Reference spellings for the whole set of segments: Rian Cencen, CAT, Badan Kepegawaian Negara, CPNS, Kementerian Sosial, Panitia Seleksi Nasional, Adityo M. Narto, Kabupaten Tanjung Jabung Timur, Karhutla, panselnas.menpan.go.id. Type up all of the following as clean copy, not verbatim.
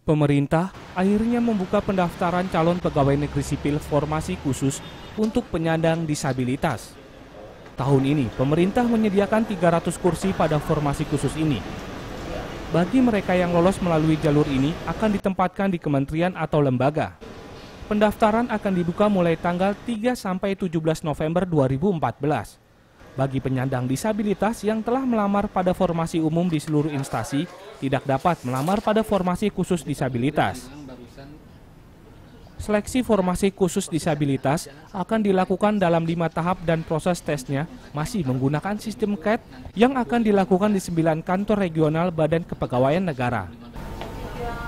Pemerintah akhirnya membuka pendaftaran calon pegawai negeri sipil formasi khusus untuk penyandang disabilitas. Tahun ini, pemerintah menyediakan 300 kursi pada formasi khusus ini. Bagi mereka yang lolos melalui jalur ini akan ditempatkan di kementerian atau lembaga. Pendaftaran akan dibuka mulai tanggal 3 sampai 17 November 2014. Bagi penyandang disabilitas yang telah melamar pada formasi umum di seluruh instansi, tidak dapat melamar pada formasi khusus disabilitas. Seleksi formasi khusus disabilitas akan dilakukan dalam 5 tahap dan proses tesnya masih menggunakan sistem CAT yang akan dilakukan di 9 kantor regional Badan Kepegawaian Negara.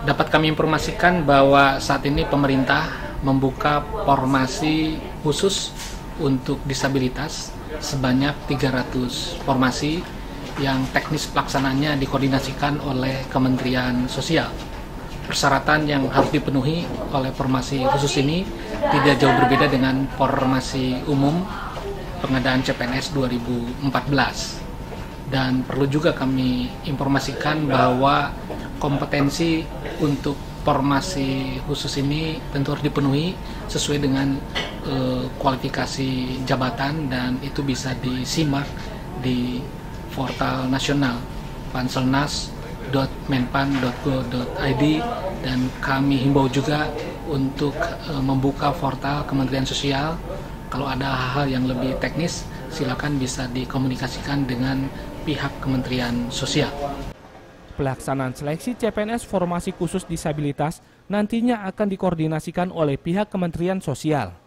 Dapat kami informasikan bahwa saat ini pemerintah membuka formasi khusus untuk disabilitas sebanyak 300 formasi yang teknis pelaksanaannya dikoordinasikan oleh Kementerian Sosial. Persyaratan yang harus dipenuhi oleh formasi khusus ini tidak jauh berbeda dengan formasi umum pengadaan CPNS 2014. Dan perlu juga kami informasikan bahwa kompetensi untuk formasi khusus ini tentu harus dipenuhi sesuai dengan kualifikasi jabatan, dan itu bisa disimak di portal nasional panselnas.menpan.go.id, dan kami himbau juga untuk membuka portal Kementerian Sosial. Kalau ada hal-hal yang lebih teknis, silakan bisa dikomunikasikan dengan pihak Kementerian Sosial. Pelaksanaan seleksi CPNS formasi khusus disabilitas nantinya akan dikoordinasikan oleh pihak Kementerian Sosial.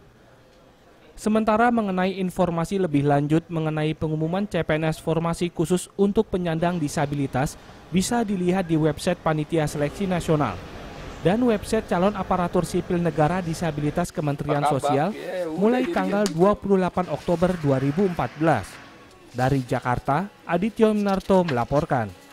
Sementara mengenai informasi lebih lanjut mengenai pengumuman CPNS formasi khusus untuk penyandang disabilitas bisa dilihat di website Panitia Seleksi Nasional dan website calon aparatur sipil negara disabilitas Kementerian Sosial mulai tanggal 28 Oktober 2014. Dari Jakarta, Adityo M. Narto melaporkan.